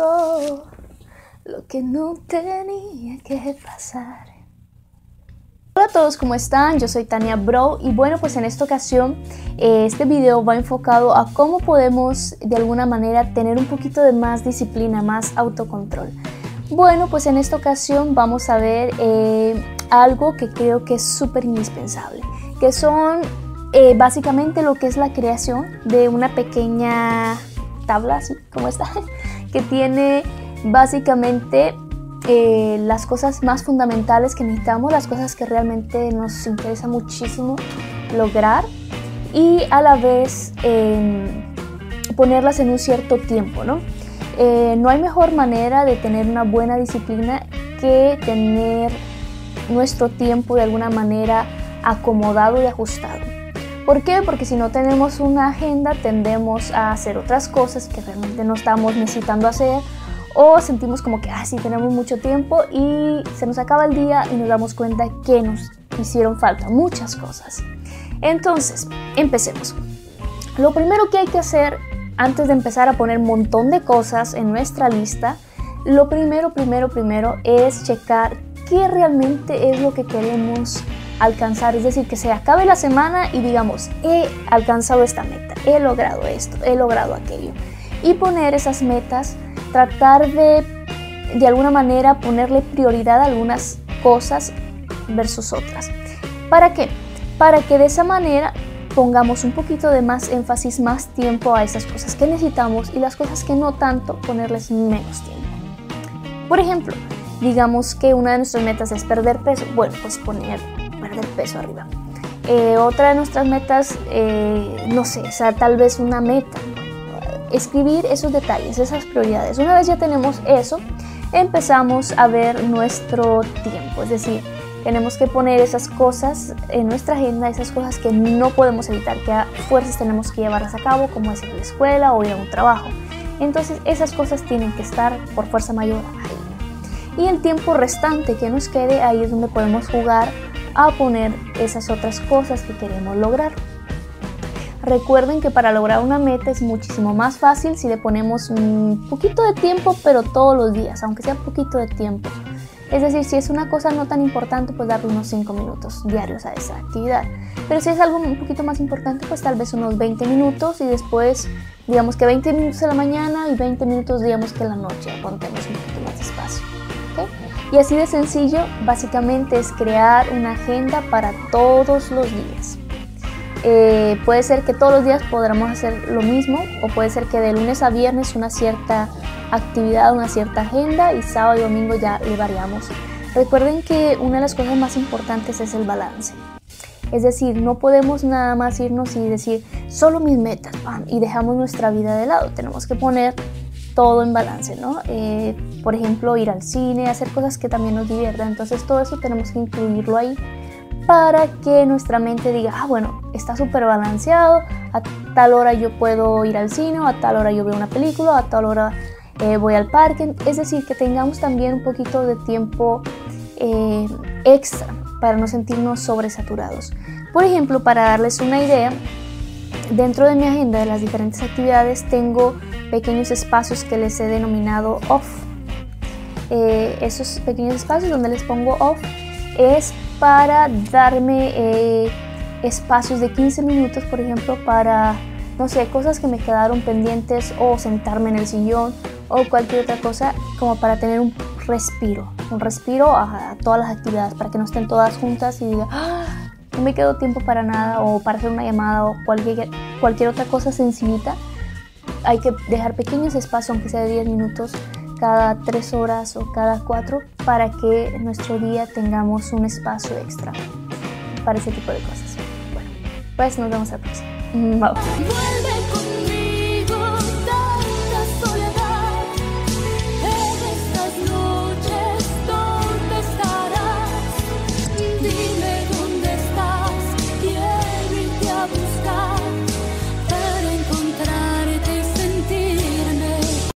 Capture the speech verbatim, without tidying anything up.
Oh, lo que no tenía que pasar. Hola a todos, ¿cómo están? Yo soy Tania Brou y bueno, pues en esta ocasión eh, este video va enfocado a cómo podemos de alguna manera tener un poquito de más disciplina, más autocontrol. Bueno, pues en esta ocasión vamos a ver eh, algo que creo que es súper indispensable, que son eh, básicamente lo que es la creación de una pequeña tabla, así como esta, que tiene básicamente eh, las cosas más fundamentales que necesitamos, las cosas que realmente nos interesa muchísimo lograr y a la vez eh, ponerlas en un cierto tiempo, ¿no? Eh, no hay mejor manera de tener una buena disciplina que tener nuestro tiempo de alguna manera acomodado y ajustado. ¿Por qué? Porque si no tenemos una agenda tendemos a hacer otras cosas que realmente no estamos necesitando hacer o sentimos como que ah, sí, tenemos mucho tiempo y se nos acaba el día y nos damos cuenta que nos hicieron falta muchas cosas. Entonces, empecemos. Lo primero que hay que hacer antes de empezar a poner un montón de cosas en nuestra lista, lo primero, primero, primero es checar qué realmente es lo que queremos alcanzar, es decir, que se acabe la semana y digamos, he alcanzado esta meta, he logrado esto, he logrado aquello. Y poner esas metas, tratar de, de alguna manera, ponerle prioridad a algunas cosas versus otras. ¿Para qué? Para que de esa manera pongamos un poquito de más énfasis, más tiempo a esas cosas que necesitamos y las cosas que no tanto, ponerles menos tiempo. Por ejemplo, digamos que una de nuestras metas es perder peso, bueno, pues poner del peso arriba. Eh, otra de nuestras metas, eh, no sé, o sea, tal vez una meta, escribir esos detalles, esas prioridades. Una vez ya tenemos eso, empezamos a ver nuestro tiempo, es decir, tenemos que poner esas cosas en nuestra agenda, esas cosas que no podemos evitar, que a fuerzas tenemos que llevarlas a cabo, como es ir a la escuela o ir a un trabajo. Entonces, esas cosas tienen que estar por fuerza mayor ahí. Y el tiempo restante que nos quede, ahí es donde podemos jugar a poner esas otras cosas que queremos lograr. Recuerden que para lograr una meta es muchísimo más fácil si le ponemos un poquito de tiempo, pero todos los días, aunque sea poquito de tiempo. Es decir, si es una cosa no tan importante, pues darle unos cinco minutos diarios a esa actividad. Pero si es algo un poquito más importante, pues tal vez unos veinte minutos y después, digamos que veinte minutos en la mañana y veinte minutos, digamos que en la noche, contemos un poquito más despacio. Y así de sencillo, básicamente es crear una agenda para todos los días. Eh, puede ser que todos los días podamos hacer lo mismo, o puede ser que de lunes a viernes una cierta actividad, una cierta agenda, y sábado y domingo ya le variamos. Recuerden que una de las cosas más importantes es el balance. Es decir, no podemos nada más irnos y decir, solo mis metas, ¡pam!, y dejamos nuestra vida de lado. Tenemos que poner todo en balance, ¿no? Eh, por ejemplo, ir al cine, hacer cosas que también nos diviertan. Entonces, todo eso tenemos que incluirlo ahí para que nuestra mente diga, ah, bueno, está súper balanceado, a tal hora yo puedo ir al cine, a tal hora yo veo una película, a tal hora eh, voy al parque. Es decir, que tengamos también un poquito de tiempo eh, extra para no sentirnos sobresaturados. Por ejemplo, para darles una idea, dentro de mi agenda de las diferentes actividades tengo pequeños espacios que les he denominado off. Eh, esos pequeños espacios donde les pongo off es para darme eh, espacios de quince minutos, por ejemplo, para, no sé, cosas que me quedaron pendientes o sentarme en el sillón o cualquier otra cosa, como para tener un respiro, un respiro a, a todas las actividades, para que no estén todas juntas y diga, ¡ah! No me quedó tiempo para nada, o para hacer una llamada o cualquier, cualquier otra cosa sencillita. Hay que dejar pequeños espacios, aunque sea de diez minutos, cada tres horas o cada cuatro, para que en nuestro día tengamos un espacio extra para ese tipo de cosas. Bueno, pues nos vemos al próximo. Bye.